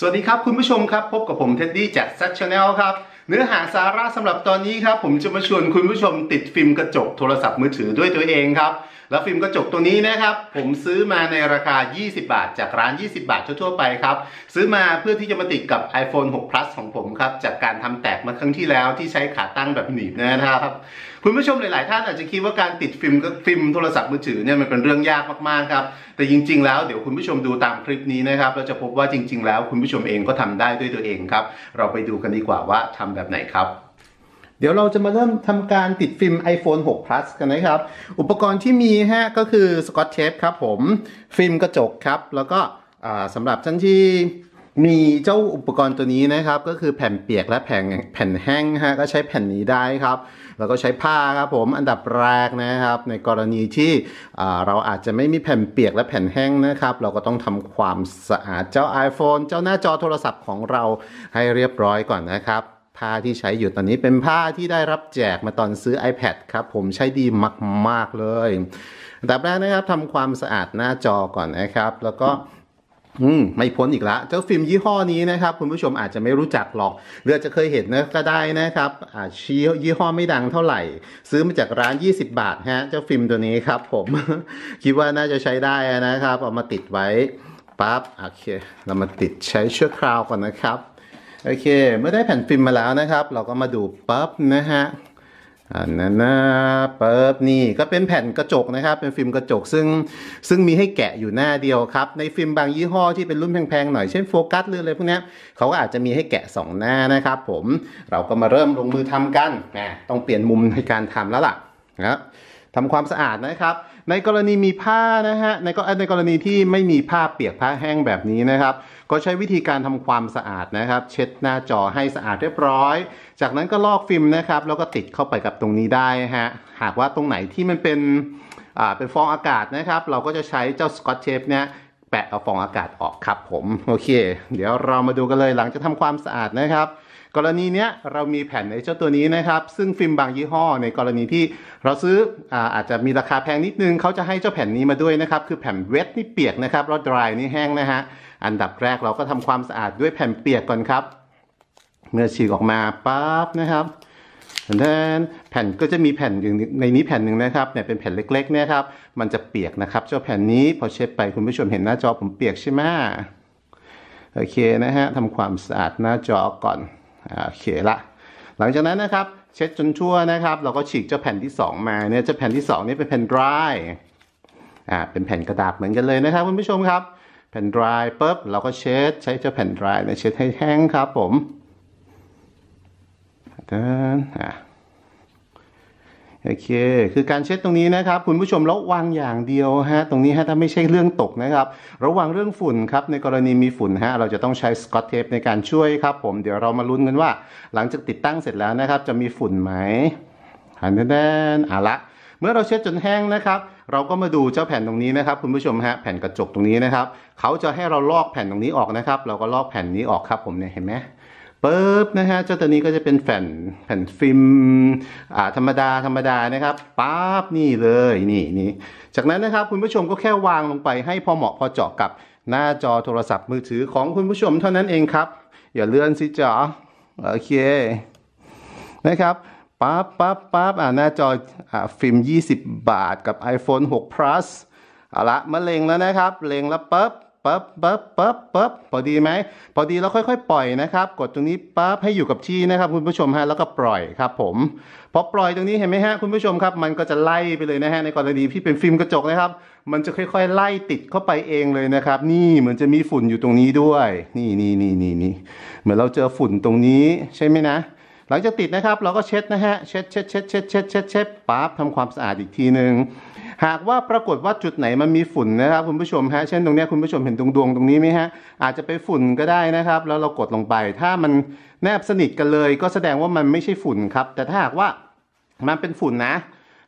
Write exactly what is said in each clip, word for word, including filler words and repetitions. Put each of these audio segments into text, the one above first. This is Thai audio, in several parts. สวัสดีครับคุณผู้ชมครับพบกับผม Teddy จาก Sat Channel ครับเนื้อหาสาระสำหรับตอนนี้ครับผมจะมาชวนคุณผู้ชมติดฟิล์มกระจกโทรศัพท์มือถือด้วยตัวเองครับแล้วฟิล์มกระจกตัวนี้นะครับผมซื้อมาในราคายี่สิบบาทจากร้านยี่สิบบาททั่วๆไปครับซื้อมาเพื่อที่จะมาติดกับ ไอโฟน ซิกซ์ พลัส ของผมครับจากการทำแตกมาครั้งที่แล้วที่ใช้ขาตั้งแบบหนีบนะครับคุณผู้ชมหลายๆท่านอาจจะคิดว่าการติดฟิล์มฟิล์มโทรศัพท์มือถือเนี่ยมันเป็นเรื่องยากมากๆครับแต่จริงๆแล้วเดี๋ยวคุณผู้ชมดูตามคลิปนี้นะครับเราจะพบว่าจริงๆแล้วคุณผู้ชมเองก็ทำได้ด้วยตัวเองครับเราไปดูกันดีกว่าว่าทำแบบไหนครับเดี๋ยวเราจะมาเริ่มทำการติดฟิล์ม ไอโฟน ซิกซ์ พลัส กันนะครับอุปกรณ์ที่มีฮะก็คือสกอตเทปครับผมฟิล์มกระจกครับแล้วก็สำหรับท่านที่มีเจ้าอุปกรณ์ตัวนี้นะครับก็คือแผ่นเปียกและแผ่นแผ่นแห้งฮะก็ใช้แผ่นนี้ได้ครับแล้วก็ใช้ผ้าครับผมอันดับแรกนะครับในกรณีที่เราอาจจะไม่มีแผ่นเปียกและแผ่นแห้งนะครับเราก็ต้องทำความสะอาดเจ้า ไอโฟน เจ้าหน้าจอโทรศัพท์ของเราให้เรียบร้อยก่อนนะครับผ้าที่ใช้อยู่ตอนนี้เป็นผ้าที่ได้รับแจกมาตอนซื้อ ไอแพด ครับผมใช้ดีมากๆเลยอันดับแรกนะครับทำความสะอาดหน้าจอก่อนนะครับแล้วก็อืมไม่พ้นอีกละเจ้าฟิล์มยี่ห้อนี้นะครับคุณผู้ชมอาจจะไม่รู้จักหรอกหรือจะเคยเห็นนะก็ได้นะครับอาจจะยี่ห้อไม่ดังเท่าไหร่ซื้อมาจากร้านยี่สิบบาทฮะเจ้าฟิล์มตัวนี้ครับผม คิดว่าน่าจะใช้ได้นะครับเอามาติดไว้ปั๊บโอเคเรามาติดใช้ชั่วคราวก่อนนะครับโอเคเมื่อได้แผ่นฟิล์มมาแล้วนะครับเราก็มาดูปั๊บนะฮะอันนั้นนะปั๊บนี่ก็เป็นแผ่นกระจกนะครับเป็นฟิล์มกระจกซึ่งซึ่งมีให้แกะอยู่หน้าเดียวครับในฟิล์มบางยี่ห้อที่เป็นรุ่นแพงๆหน่อยเช่นโฟกัสหรืออะไรพวกนี้เขาก็อาจจะมีให้แกะสองหน้านะครับผมเราก็มาเริ่มลงมือทำกันนะต้องเปลี่ยนมุมในการทำแล้วล่ะนะทำความสะอาดนะครับในกรณีมีผ้านะฮะในก็ในกรณีที่ไม่มีผ้าเปียกผ้าแห้งแบบนี้นะครับก็ใช้วิธีการทำความสะอาดนะครับเช็ดหน้าจอให้สะอาดเรียบร้อยจากนั้นก็ลอกฟิล์มนะครับแล้วก็ติดเข้าไปกับตรงนี้ได้ฮะหากว่าตรงไหนที่มันเป็นอ่าเป็นฟองอากาศนะครับเราก็จะใช้เจ้าสกอตเทปเนี่ยแปะเอาฟองอากาศออกครับผมโอเคเดี๋ยวเรามาดูกันเลยหลังจากทำความสะอาดนะครับกรณีเนี้ยเรามีแผ่นในเจ้าตัวนี้นะครับซึ่งฟิล์มบางยี่ห้อในกรณีที่เราซื้อ อา, อาจจะมีราคาแพงนิดนึงเขาจะให้เจ้าแผ่นนี้มาด้วยนะครับคือแผ่นเวทนี่เปียกนะครับแล้วดรายนี่แห้งนะฮะอันดับแรกเราก็ทำความสะอาดด้วยแผ่นเปียกก่อนครับเมื่อฉีกออกมาปั๊บนะครับแผ่นก็จะมีแผ่นอยู่ในนี้แผ่นหนึ่งนะครับเนี่ยเป็นแผ่นเล็กๆนะครับมันจะเปียกนะครับเจ้าแผ่นนี้พอเช็ดไปคุณผู้ชมเห็นหน้าจอผมเปียกใช่ไหมโอเคนะฮะทำความสะอาดหน้าจอก่อนโอเคละหลังจากนั้นนะครับเช็ดจนชั่วนะครับเราก็ฉีกเจ้าแผ่นที่สองมาเนี่ยเจ้าแผ่นที่สองนี่เป็นแผ่น dry อ่าเป็นแผ่นกระดาษเหมือนกันเลยนะครับคุณผู้ชมครับแผ่น dry ปุ๊บเราก็เช็ดใช้เจ้าแผ่น dry เนี่ยเช็ดให้แห้งครับผมอ่าโอเคคือการเช็ดตรงนี้นะครับคุณผู้ชมระวังอย่างเดียวฮะตรงนี้ฮะถ้าไม่ใช่เรื่องตกนะครับระวังเรื่องฝุ่นครับในกรณีมีฝุ่นฮะเราจะต้องใช้สกอตเทปในการช่วยครับผมเดี๋ยวเรามาลุ้นกันว่าหลังจากติดตั้งเสร็จแล้วนะครับจะมีฝุ่นไหมหันแน่นๆอ่ะละเมื่อเราเช็ดจนแห้งนะครับเราก็มาดูเจ้าแผ่นตรงนี้นะครับคุณผู้ชมฮะแผ่นกระจกตรงนี้นะครับเขาจะให้เราลอกแผ่นตรงนี้ออกนะครับเราก็ลอกแผ่นนี้ออกครับผมเนี่ยเห็นไหมปึ๊บนะฮะเจ้าตัวนี้ก็จะเป็นแผ่นแผ่นฟิล์มอ่าธรรมดาธรรมดานะครับปั๊บนี่เลยนี่นี่จากนั้นนะครับคุณผู้ชมก็แค่วางลงไปให้พอเหมาะพอเจาะกับหน้าจอโทรศัพท์มือถือของคุณผู้ชมเท่านั้นเองครับอย่าเลื่อนสิจ๋อโอเคนะครับปั๊บปั๊บปั๊บอ่าหน้าจออ่าฟิล์มยี่สิบบาทกับ ไอโฟน ซิกซ์ พลัส เอาละมาเล็งแล้วนะครับเล็งแล้วปึ๊บปั๊บปั๊บปั๊บปั๊บพอดีไหมพอดีแล้วค่อยๆปล่อยนะครับกดตรงนี้ปั๊บให้อยู่กับที่นะครับคุณผู้ชมฮะแล้วก็ปล่อยครับผมพอปล่อยตรงนี้เห็นไหมฮะคุณผู้ชมครับมันก็จะไล่ไปเลยนะฮะในกรณีที่เป็นฟิล์มกระจกนะครับมันจะค่อยๆไล่ติดเข้าไปเองเลยนะครับนี่เหมือนจะมีฝุ่นอยู่ตรงนี้ด้วยนี่นี่นี่นี่นี่เหมือนเราเจอฝุ่นตรงนี้ใช่ไหมนะหลังจากติดนะครับเราก็เช็ดนะฮะเช็ดเช็ดเช็ดเช็ดเช็ดเช็ดเช็ดปั๊บทำความสะอาดอีกทีหนึ่งหากว่าปรากฏว่าจุดไหนมันมีฝุ่นนะครับคุณผู้ชมฮะเช่นตรงนี้คุณผู้ชมเห็นดวงๆตรงนี้ไหมฮะอาจจะเป็นฝุ่นก็ได้นะครับแล้วเรากดลงไปถ้ามันแนบสนิทกันเลยก็แสดงว่ามันไม่ใช่ฝุ่นครับแต่ถ้าหากว่ามันเป็นฝุ่นนะ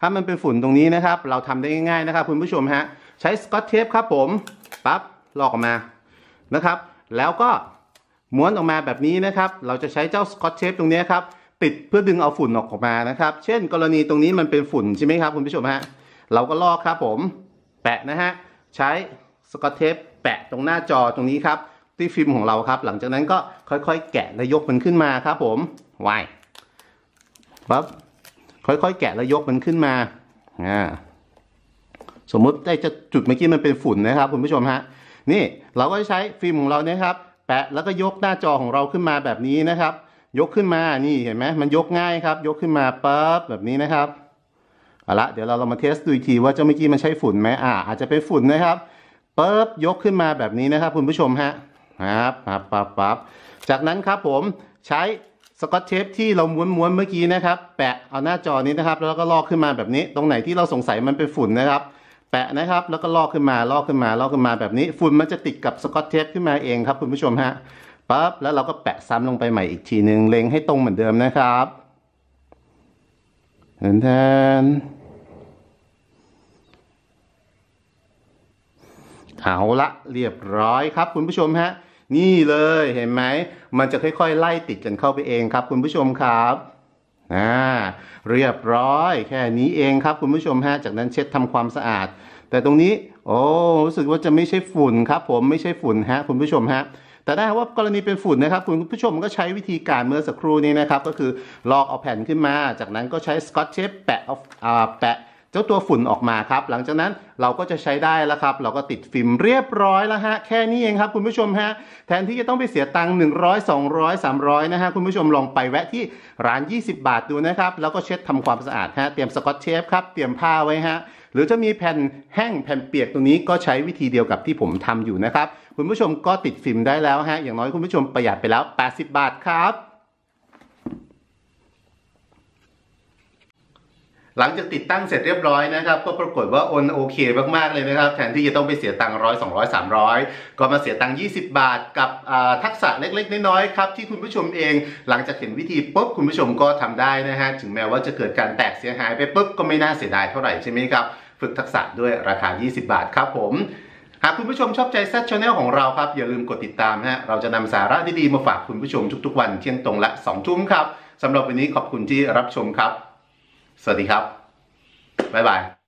ถ้ามันเป็นฝุ่นตรงนี้นะครับเราทำได้ง่ายๆนะครับคุณผู้ชมฮะใช้สกอตเทปครับผมปั๊บลอกออกมานะครับแล้วก็ม้วนออกมาแบบนี้นะครับเราจะใช้เจ้าสกอตเทปตรงนี้ครับติดเพื่อดึงเอาฝุ่นออกมานะครับเช่นกรณีตรงนี้มันเป็นฝุ่นใช่ไหมครับคุณผู้ชมฮะเราก็ลอกครับผมแปะนะฮะใช้สกอตเทปแปะตรงหน้าจอตรงนี้ครับ ที่ฟิล์มของเราครับหลังจากนั้นก็ค่อยๆแกะและยกมันขึ้นมาครับผมไว้ปั๊บค่อยๆแกะและยกมันขึ้นมาอ่าสมมุติได้จะจุดเมื่อกี้มันเป็นฝุ่นนะครับคุณผู้ชมฮะนี่เราก็ใช้ฟิล์มของเราเนี่ยครับแปะแล้วก็ยกหน้าจอของเราขึ้นมาแบบนี้นะครับยกขึ้นมานี่เห็นไหมมันยกง่ายครับยกขึ้นมาปั๊บแบบนี้นะครับเอาละเดี๋ยวเราลองมาเทสดูอีกทีว่าเจ้าเมื่อกี้มันใช่ฝุ่นไหมอ่าอาจจะเป็นฝุ่นนะครับปั๊บยกขึ้นมาแบบนี้นะครับคุณผู้ชมฮะครับปั๊บปั๊บปั๊บจากนั้นครับผมใช้สกอตเทปที่เราม้วนๆเมื่อกี้นะครับแปะเอาหน้าจอนี้นะครับแล้วก็ลอกขึ้นมาแบบนี้ตรงไหนที่เราสงสัยมันเป็นฝุ่นนะครับแปะนะครับแล้วก็ลอกขึ้นมาลอกขึ้นมาลอกขึ้นมาแบบนี้ฝุ่นมันจะติดกับสกอตเทปขึ้นมาเองครับคุณผู้ชมฮะปั๊บแล้วเราก็แปะซ้ำลงไปใหม่อีกทีหนึ่งเล็งให้ตรงเหมือนเดิมนะครับเห็นแทนเอาละเรียบร้อยครับคุณผู้ชมฮะนี่เลยเห็นไหมมันจะค่อยๆไล่ติดกันเข้าไปเองครับคุณผู้ชมครับอ่าเรียบร้อยแค่นี้เองครับคุณผู้ชมฮะจากนั้นเช็ดทำความสะอาดแต่ตรงนี้โอ้รู้สึกว่าจะไม่ใช่ฝุ่นครับผมไม่ใช่ฝุ่นฮะคุณผู้ชมฮะแต่ถ้าว่ากรณีเป็นฝุ่นนะครับคุณผู้ชมก็ใช้วิธีการเมื่อสักครู่นี้นะครับก็คือลอกเอาแผ่นขึ้นมาจากนั้นก็ใช้สกอตเทปแปะเอาแปะเจ้าตัวฝุ่นออกมาครับหลังจากนั้นเราก็จะใช้ได้แล้วครับเราก็ติดฟิล์มเรียบร้อยแล้วฮะแค่นี้เองครับคุณผู้ชมฮะแทนที่จะต้องไปเสียตังค์หนึ่งร้อย สองร้อย สามร้อยนะฮะคุณผู้ชมลองไปแวะที่ร้านยี่สิบบาทดูนะครับแล้วก็เช็ดทำความสะอาดฮะเตรียมสกอตเทปครับเตรียมผ้าไว้ฮะหรือจะมีแผ่นแห้งแผ่นเปียกตรงนี้ก็ใช้วิธีเดียวกับที่ผมทำอยู่นะครับคุณผู้ชมก็ติดฟิล์มได้แล้วฮะอย่างน้อยคุณผู้ชมประหยัดไปแล้วแปดสิบบาทครับหลังจากติดตั้งเสร็จเรียบร้อยนะครับก็ปรากฏว่าโอเคมากๆเลยนะครับแทนที่จะต้องไปเสียตังค์ร้อยสองร้อยสามร้อยก็มาเสียตังค์ยี่สิบบาทกับทักษะเล็กๆน้อยๆครับที่คุณผู้ชมเองหลังจากเห็นวิธีปุ๊บคุณผู้ชมก็ทำได้นะฮะถึงแม้ว่าจะเกิดการแตกเสียหายไปปุ๊บก็ไม่น่าเสียดายเท่าไหร่ใช่ไหมครับฝึกทักษะด้วยราคายี่สิบบาทครับผมหากคุณผู้ชมชอบใจ Sat Channel ของเราครับอย่าลืมกดติดตามฮะเราจะนำสาระดีๆมาฝากคุณผู้ชมทุกๆวันเที่ยงตรงและสองทุ่มครับสำหรับวันนี้ขอบคุณที่รับชมครับสวัสดีครับบ๊ายบาย